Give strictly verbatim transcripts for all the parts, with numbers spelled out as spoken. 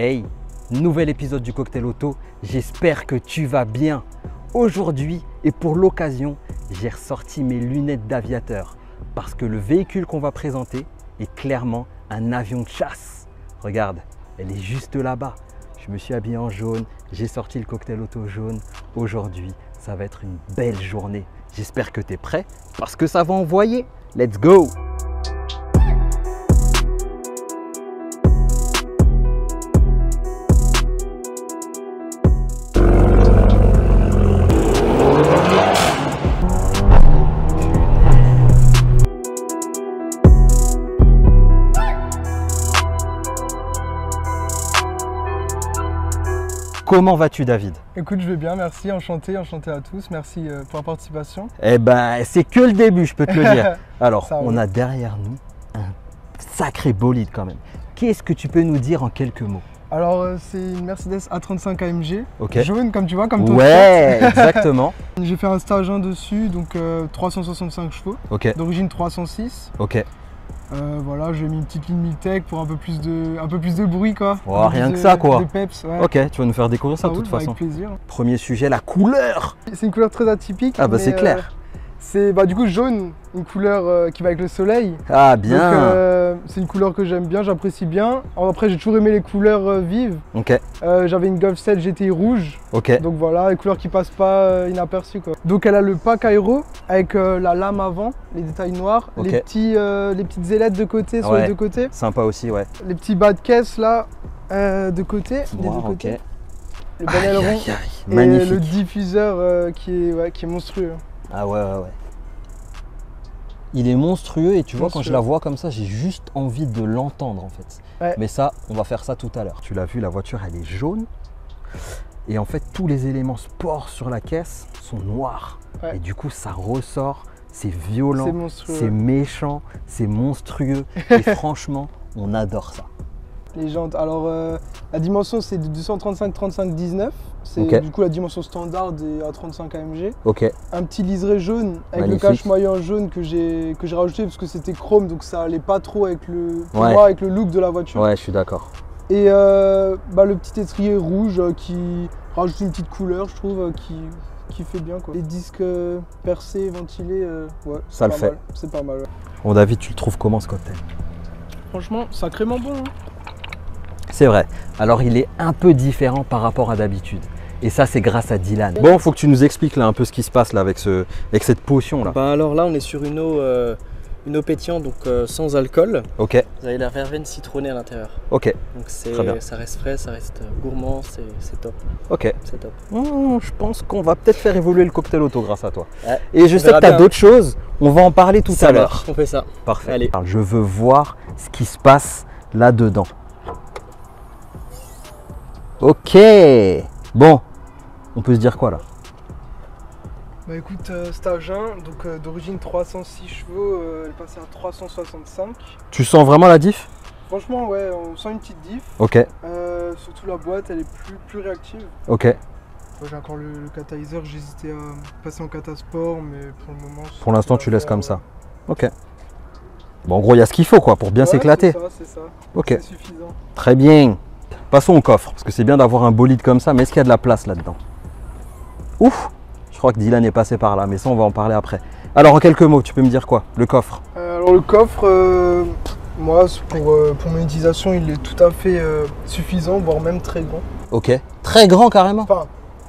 Hey, nouvel épisode du Cocktail Auto, j'espère que tu vas bien. Aujourd'hui et pour l'occasion, j'ai ressorti mes lunettes d'aviateur parce que le véhicule qu'on va présenter est clairement un avion de chasse. Regarde, elle est juste là-bas. Je me suis habillé en jaune, j'ai sorti le Cocktail Auto jaune. Aujourd'hui, ça va être une belle journée. J'espère que tu es prêt parce que ça va envoyer. Let's go! Comment vas-tu, David? Écoute, je vais bien, merci, enchanté, enchanté à tous, merci pour la participation. Eh ben, c'est que le début, je peux te le dire. Alors, on a derrière nous un sacré bolide quand même. Qu'est-ce que tu peux nous dire en quelques mots? Alors, c'est une Mercedes A trente-cinq A M G, okay. Jaune comme tu vois, comme ton ouais, fait. Exactement. J'ai fait un stage un dessus, donc euh, trois cent soixante-cinq chevaux, okay. D'origine trois cent six. Ok. Euh, voilà, j'ai mis une petite ligne Milltek pour un peu plus de, un peu plus de bruit quoi. Oh, rien de, que ça quoi. Des peps, ouais. Ok, tu vas nous faire découvrir ça, ça de toute roule, façon. Avec plaisir. Premier sujet, la couleur. C'est une couleur très atypique. Ah bah c'est clair. Euh, c'est bah, du coup jaune, une couleur euh, qui va avec le soleil. Ah bien. C'est euh, une couleur que j'aime bien, j'apprécie bien. Alors, après j'ai toujours aimé les couleurs euh, vives. Ok. Euh, J'avais une Golf sept G T I rouge. Ok. Donc voilà, une couleur qui passe pas euh, inaperçue quoi. Donc elle a le pack aéro avec euh, la lame avant, les détails noirs, okay. les, petits, euh, les petites ailettes de côté sur ouais. les deux côtés. Sympa aussi, ouais. Les petits bas de caisse là, euh, de côté, wow, des deux côtés. Okay. Le bel aileron et magnifique. Le diffuseur euh, qui, est, ouais, qui est monstrueux. Ah ouais, ouais, ouais. Il est monstrueux et tu monstrueux. vois, quand je la vois comme ça, j'ai juste envie de l'entendre en fait. Ouais. Mais ça, on va faire ça tout à l'heure. Tu l'as vu, la voiture, elle est jaune. Et en fait, tous les éléments sport sur la caisse sont noirs. Ouais. Et du coup, ça ressort, c'est violent, c'est méchant, c'est monstrueux. Et franchement, on adore ça. Les jantes, alors euh, la dimension c'est de deux cent trente-cinq trente-cinq dix-neuf. C'est okay. du coup la dimension standard des A trente-cinq A M G. Ok. Un petit liseré jaune avec Magnifique. le cache moyen jaune que j'ai que j'ai rajouté parce que c'était chrome donc ça allait pas trop avec le, pour ouais. moi, avec le look de la voiture. Ouais, je suis d'accord. Et euh, bah, le petit étrier rouge euh, qui rajoute une petite couleur, je trouve, euh, qui, qui fait bien quoi. Les disques euh, percés, ventilés, euh, ouais, ça le fait. C'est pas mal. Ouais. Bon David, tu le trouves comment ce cocktail? Franchement, sacrément bon. Hein. C'est vrai. Alors il est un peu différent par rapport à d'habitude. Et ça c'est grâce à Dylan. Bon, faut que tu nous expliques là un peu ce qui se passe là avec, ce, avec cette potion là. Bah alors là on est sur une eau, euh, une eau pétillante donc euh, sans alcool. Ok. Vous avez la verveine citronnée à l'intérieur. Ok. Donc très bien. Ça reste frais, ça reste gourmand, c'est top. Ok. C'est top. Mmh, je pense qu'on va peut-être faire évoluer le cocktail auto grâce à toi. Ouais, Et je sais que tu as d'autres choses, on va en parler tout ça à l'heure. On fait ça. Parfait. Allez. Alors, je veux voir ce qui se passe là-dedans. Ok, bon, on peut se dire quoi là? Bah écoute, euh, c'est à jeun, donc euh, d'origine trois cent six chevaux, euh, elle passait à trois cent soixante-cinq. Tu sens vraiment la diff? Franchement ouais, on sent une petite diff. Ok. Euh, surtout la boîte, elle est plus, plus réactive. Ok. J'ai encore le, le catalyseur, j'hésitais à passer en catasport, mais pour le moment... Pour l'instant tu laisses comme ouais. ça. Ok. Bon en gros il y a ce qu'il faut quoi, pour bien s'éclater. Ouais, c'est ça, c'est ça. Ok. C'est suffisant. Très bien. Passons au coffre, parce que c'est bien d'avoir un bolide comme ça, mais est-ce qu'il y a de la place là-dedans? Ouf, je crois que Dylan est passé par là, mais ça on va en parler après. Alors en quelques mots, tu peux me dire quoi? Le coffre euh, Alors le coffre, euh, moi pour, euh, pour mon utilisation, il est tout à fait euh, suffisant, voire même très grand. Ok, très grand carrément enfin,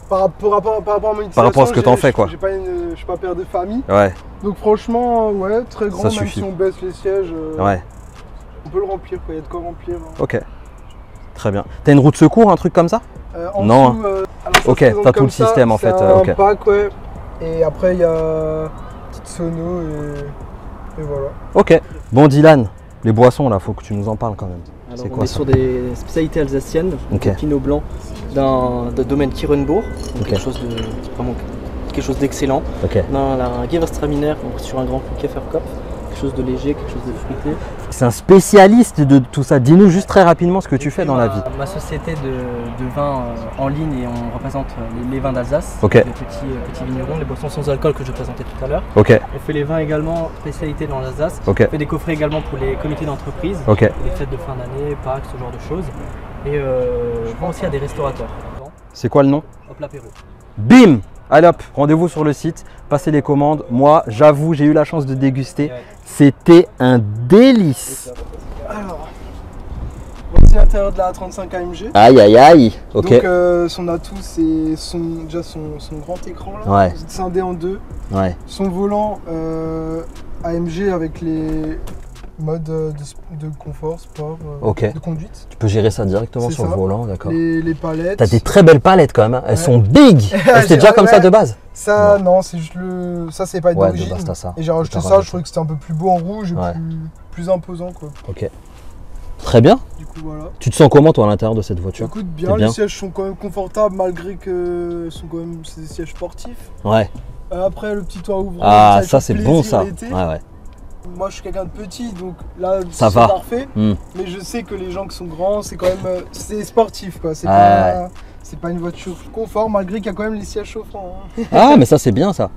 par, par, par, par, par rapport à mon utilisation, par rapport à ce que t'en fais quoi. Je ne suis pas père de famille, ouais. donc franchement, ouais, très grand, ça même suffit. Si on baisse les sièges, euh, ouais. on peut le remplir, il y a de quoi remplir. Hein. Ok. Très bien. T'as une roue de secours, un truc comme ça? euh, en Non. Dessous, euh, alors ça ok, t'as tout le ça, système en fait. Un okay. pack, ouais. Et après il y a petite sono et... et voilà. Ok. Bon Dylan, les boissons là, faut que tu nous en parles quand même. Alors est on quoi, est sur des spécialités alsaciennes, okay. pinot blanc d'un domaine Kirenbourg, donc okay. quelque chose de vraiment quelque chose d'excellent. Okay. Un Gewurztraminer sur un grand coup Kafferkopf. Quelque chose de léger, quelque chose de fruité. C'est un spécialiste de tout ça. Dis-nous juste très rapidement ce que tu fais dans ma, la vie. Ma société de, de vin en ligne et on représente les, les vins d'Alsace, okay. les petits, petits vignerons, les boissons sans alcool que je présentais tout à l'heure. Okay. On fait les vins également, spécialité dans l'Alsace. Okay. On fait des coffrets également pour les comités d'entreprise, okay. les fêtes de fin d'année, Pâques, ce genre de choses. et euh, je prends aussi à des restaurateurs. C'est quoi le nom? Hop la Bim. Bim. Allez hop, rendez-vous sur le site, passez les commandes. Moi, j'avoue, j'ai eu la chance de déguster. C'était un délice. Alors, voici l'intérieur de la A trente-cinq A M G. Aïe, aïe, aïe. Okay. Donc, euh, son atout, c'est son, déjà son, son grand écran, là, ouais. Scindé en deux. Ouais. Son volant euh, A M G avec les modes de, de confort, sport, euh, okay. de conduite. Tu peux gérer ça directement sur ça. Le volant, d'accord. Les, les palettes. T'as des très belles palettes quand même, hein. Elles ouais. sont big. C'était déjà comme ouais. ça de base. Ça, non, non c'est juste le. Ça, c'est pas ouais, d'origine. Et j'ai rajouté ça, rajouté. Je trouvais que c'était un peu plus beau en rouge et ouais. plus, plus imposant, quoi. Ok. Très bien. Du coup, voilà. Tu te sens comment toi à l'intérieur de cette voiture? Écoute bien, bien, les sièges sont quand même confortables malgré que ce sont quand même des sièges sportifs. Ouais. Euh, après le petit toit ouvrant. Ah ça c'est bon ça. Ouais, ouais. Moi je suis quelqu'un de petit donc là c'est parfait. Mmh. Mais je sais que les gens qui sont grands c'est quand même euh, c'est sportif quoi. C'est ah, pas, ouais. c'est pas une voiture confort malgré qu'il y a quand même les sièges chauffants. Hein. Ah mais ça c'est bien ça.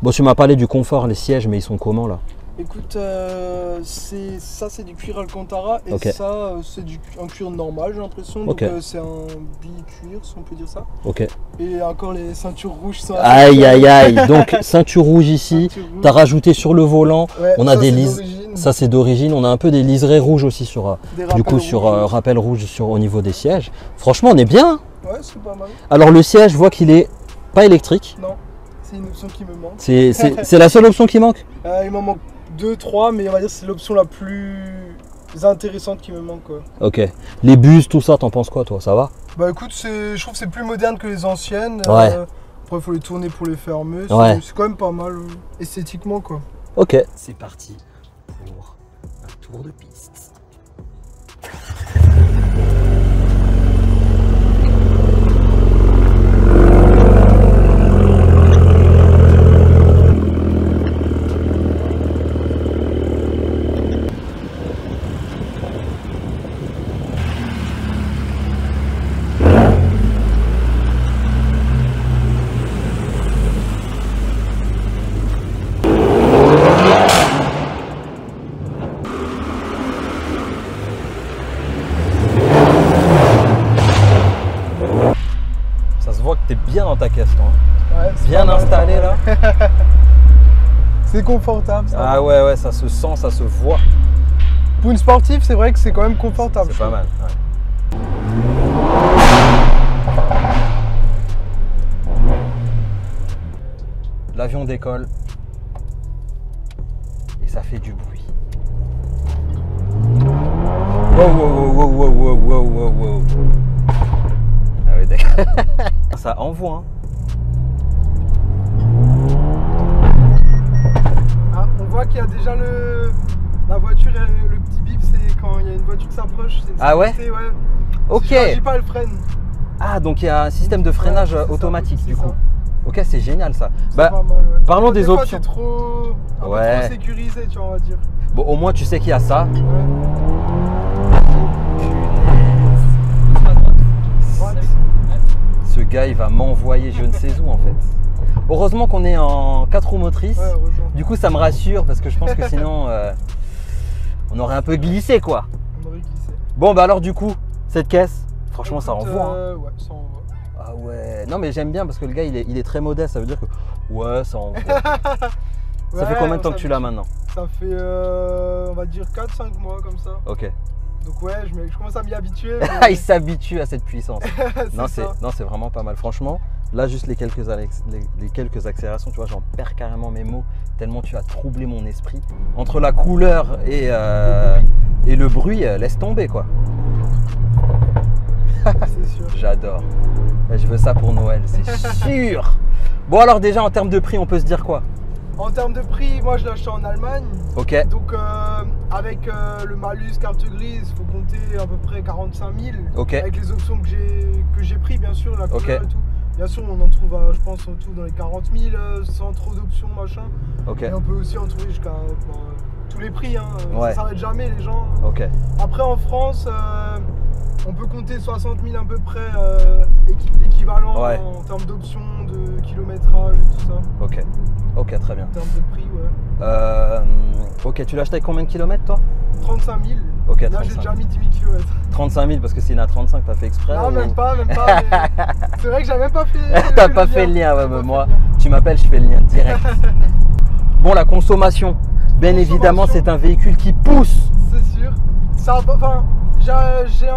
Bon tu m'as parlé du confort, les sièges mais ils sont comment là? Écoute, euh, ça c'est du cuir Alcantara et okay. ça c'est un cuir normal j'ai l'impression, donc okay. euh, c'est un bi-cuir si on peut dire ça. Ok. Et encore les ceintures rouges sont... Aïe aïe aïe, donc ceinture rouge ici, tu as rajouté sur le volant, ouais, on a ça, des liserés, ça c'est d'origine, on a un peu des liserés rouges aussi sur, du coup sur euh, rappel rouge sur, au niveau des sièges. Franchement on est bien. Ouais c'est pas mal. Alors le siège, je vois qu'il est pas électrique. Non, c'est une option qui me manque. C'est la seule option qui manque euh, Il m'en manque deux, trois, mais on va dire que c'est l'option la plus intéressante qui me manque. Quoi. Ok. Les bus, tout ça, t'en penses quoi toi? Ça va? Bah écoute, je trouve que c'est plus moderne que les anciennes. Ouais. Euh, après, il faut les tourner pour les fermer. Ouais. C'est quand même pas mal euh, esthétiquement. Quoi. Ok. C'est parti pour un tour de piste. Ta caisse, hein. Ouais, bien installé là. C'est confortable ça. Ah ouais ouais, ça se sent, ça se voit. Pour une sportive, c'est vrai que c'est quand même confortable. C'est pas mal. Ouais. L'avion décolle et ça fait du bruit. Wow wow wow wow wow wow wow wow. Ah oui d'accord. Ça envoie. Hein. Ah, on voit qu'il y a déjà le la voiture, le petit bip, c'est quand il y a une voiture qui s'approche. Ah ouais, ouais. Ok. Je pas le freine. Ah donc il y a un système de freinage ouais, automatique ça, du coup. Ça. Ok, c'est génial ça. Bah, pas mal, ouais. Parlons des, des fois, options. C'est trop, ouais. trop sécurisé, tu vois, on va dire. Bon, au moins tu sais qu'il y a ça. Ouais. Ce gars il va m'envoyer je ne sais où en fait. Heureusement qu'on est en quatre roues motrices, ouais, du coup ça me rassure parce que je pense que sinon euh, on aurait un peu glissé quoi. On aurait glissé. Bon bah alors du coup cette caisse, franchement écoute, ça envoie. Euh, hein. Ouais, ça envoie. Ah ouais, non mais j'aime bien parce que le gars il est, il est très modeste, ça veut dire que ouais ça envoie. Ça ouais, fait combien de temps que tu l'as maintenant? Ça fait euh, on va dire quatre cinq mois comme ça. Ok. Donc ouais, je, je commence à m'y habituer. Mais... Il s'habitue à cette puissance. Non, c'est vraiment pas mal. Franchement, là juste les quelques, les, les quelques accélérations, tu vois, j'en perds carrément mes mots, tellement tu as troublé mon esprit. Entre la couleur et, euh, et le bruit, laisse tomber quoi. C'est sûr. J'adore. Je veux ça pour Noël, c'est sûr. Bon alors déjà en termes de prix, on peut se dire quoi? En termes de prix, moi je l'ai acheté en Allemagne. Ok. Donc euh, avec euh, le malus carte grise, il faut compter à peu près quarante-cinq mille. Ok. Avec les options que j'ai que j'ai pris, bien sûr, la couleur okay. et tout. Bien sûr, on en trouve, à, je pense, en tout dans les quarante mille, sans trop d'options, machin. Ok. Et on peut aussi en trouver jusqu'à ben, tous les prix. Hein. Ouais. Ça s'arrête jamais, les gens. Ok. Après en France, euh, On peut compter soixante mille à peu près euh, équivalent ouais. en termes d'options, de kilométrage et tout ça. Ok, ok, très bien. En termes de prix, ouais. Euh, ok, tu l'as acheté avec combien de kilomètres toi? Trente-cinq mille. Ok, là j'ai déjà mis dix-huit kilomètres. trente-cinq mille parce que c'est une A trente-cinq, t'as fait exprès? Non, même pas, même pas. Mais... c'est vrai que j'avais pas fait. T'as pas fait le lien, ouais, mais moi, tu m'appelles, je fais le lien direct. Bon, la consommation, bien consommation. évidemment, c'est un véhicule qui pousse. C'est sûr. Ça, enfin, j'ai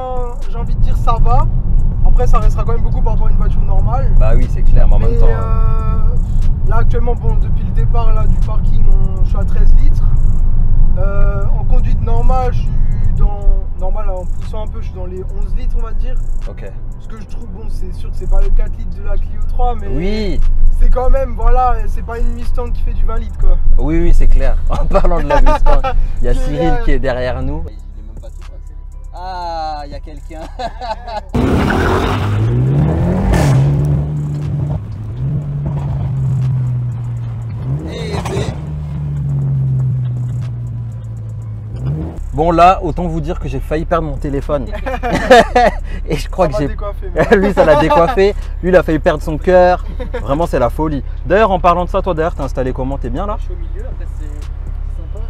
envie de dire ça va. Après, ça restera quand même beaucoup par rapport à une voiture normale. Bah oui, c'est clair, mais en mais même temps. Euh, là, actuellement, bon, depuis le départ là, du parking, on, je suis à treize litres. Euh, en conduite normale, je suis dans. Normal, en poussant un peu, je suis dans les onze litres, on va dire. Ok. Ce que je trouve, bon, c'est sûr que c'est pas le quatre litres de la Clio trois, mais. Oui. C'est quand même, voilà, c'est pas une Mustang qui fait du vingt litres, quoi. Oui, oui, c'est clair. En parlant de la Mustang, il y a Cyril qui est derrière nous. Il est même pas tout passé. Ah, il y a quelqu'un. Bon là, autant vous dire que j'ai failli perdre mon téléphone. Et je crois ça que j'ai... Décoiffé, lui, ça l'a décoiffé. Lui, il a failli perdre son cœur. Vraiment, c'est la folie. D'ailleurs, en parlant de ça, toi, d'ailleurs, t'es installé comment? T'es bien là? Je suis au milieu, après c'est sympa.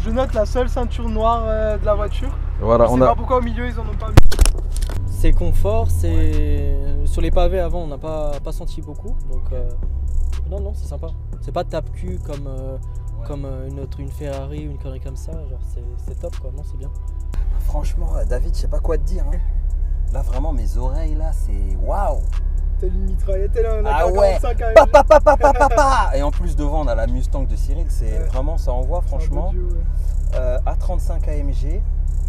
Je note la seule ceinture noire euh, de la voiture. Voilà, je on sais a... pas pourquoi au milieu, ils en ont pas mis. C'est confort, c'est... Ouais. Sur les pavés avant, on n'a pas, pas senti beaucoup. Donc, euh... non, non, c'est sympa. C'est pas tape-cul comme... Euh... comme une autre, une Ferrari ou une connerie comme ça, genre c'est top quoi, non c'est bien. Franchement David, je sais pas quoi te dire hein. Là vraiment mes oreilles là c'est waouh. T'es une mitraillette là, on a ah ouais. Pa, pa, pa, pa, pa, pa. Et en plus devant on a la Mustang de Cyril, c'est ouais. Vraiment ça envoie franchement. Dieu, ouais. euh, A trente-cinq A M G,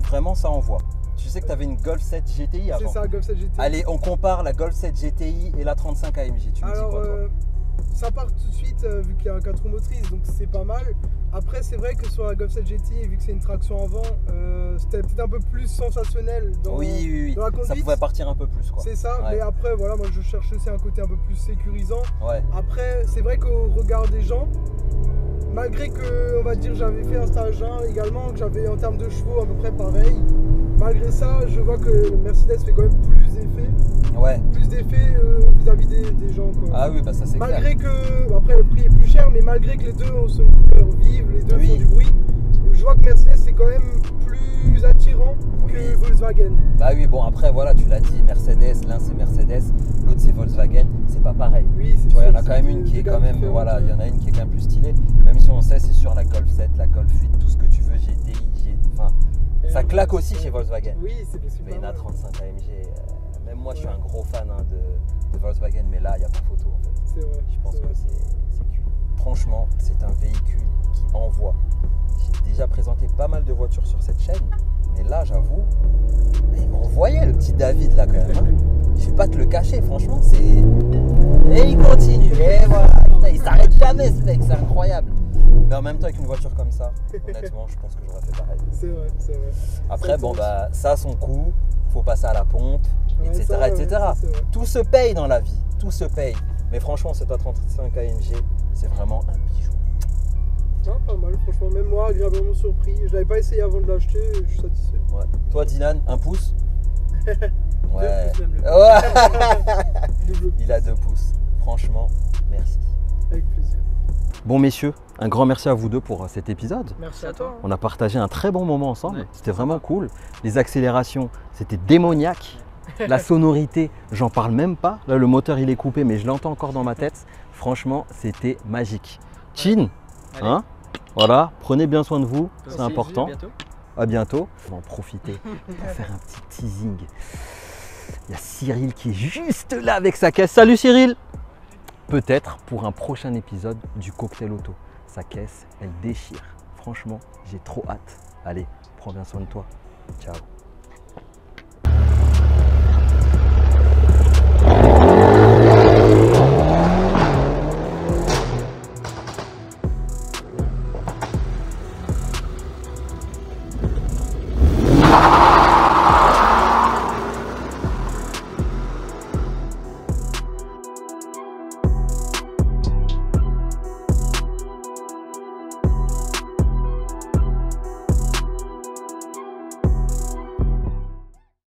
vraiment ça envoie. Tu sais que tu avais une Golf sept G T I avant. C'est ça, Golf sept G T I. Allez, on compare la Golf sept G T I et la A trente-cinq A M G, tu me Alors, dis quoi toi euh... Ça part tout de suite euh, vu qu'il y a un quatre roues motrices, donc c'est pas mal. Après c'est vrai que sur la Golf sept G T I, vu que c'est une traction avant, euh, c'était peut-être un peu plus sensationnel dans, oui, oui, oui. dans la conduite. Ça pouvait partir un peu plus quoi. C'est ça, ouais. Mais après voilà, moi je cherche aussi un côté un peu plus sécurisant. Ouais. Après c'est vrai qu'au regard des gens, malgré que on va dire j'avais fait un stage un également, que j'avais en termes de chevaux à peu près pareil, malgré ça je vois que le Mercedes fait quand même plus d'effet. Ouais. Plus d'effet vis-à-vis euh, -vis des, des gens quoi. Ah oui bah ça c'est clair. Malgré que, bah, après le prix est plus cher, mais malgré que les deux ont une couleur vive, les deux oui. font du bruit, je vois que Mercedes c'est quand même plus attirant oui. que Volkswagen. Bah oui bon après voilà tu l'as dit, Mercedes, l'un c'est Mercedes, l'autre c'est Volkswagen, c'est pas pareil. Oui c'est sûr. Il y en a quand même une qui est quand même, voilà, il y en a une qui est quand même plus stylée, même si on sait c'est sur la Golf sept, la Golf huit, tout ce que tu veux, G T I, G T I, enfin ça claque aussi chez Volkswagen. Oui c'est possible. Mais il y en a trente-cinq A M G. Euh... Même moi, ouais. je suis un gros fan hein, de, de Volkswagen, mais là, il n'y a pas photo en fait. C'est vrai. Je pense que c'est cool. Franchement, c'est un véhicule qui envoie. J'ai déjà présenté pas mal de voitures sur cette chaîne, mais là, j'avoue, il me renvoyait le petit David là quand même. Hein. Je ne vais pas te le cacher, franchement, c'est... Et il continue, et voilà. Putain, il s'arrête jamais ce mec, c'est incroyable. Mais en même temps, avec une voiture comme ça, honnêtement, je pense que j'aurais fait pareil. C'est vrai, c'est vrai. Après, bon, bah, ça a son coût, faut passer à la pompe. Ouais, et cetera, ça, et cetera. Ouais, ça, tout se paye dans la vie, tout se paye. Mais franchement, cette A trente-cinq A M G, c'est vraiment un bijou. Non, pas mal, franchement, même moi, agréablement surpris. Je l'avais pas essayé avant de l'acheter, je suis satisfait. Ouais. Toi, Dylan, un pouce? Ouais. Deux pouces même, le pouce. Il a deux pouces. Franchement, merci. Avec plaisir. Bon messieurs, un grand merci à vous deux pour cet épisode. Merci à toi. On a partagé un très bon moment ensemble, ouais. C'était vraiment cool. Les accélérations, c'était démoniaque. La sonorité, j'en parle même pas. Là, le moteur, il est coupé, mais je l'entends encore dans ma tête. Franchement, c'était magique. Chin, hein, voilà, prenez bien soin de vous, c'est important. À bientôt. On va en profiter pour faire un petit teasing. Il y a Cyril qui est juste là avec sa caisse. Salut Cyril. Peut-être pour un prochain épisode du Cocktail Auto. Sa caisse, elle déchire. Franchement, j'ai trop hâte. Allez, prends bien soin de toi. Ciao.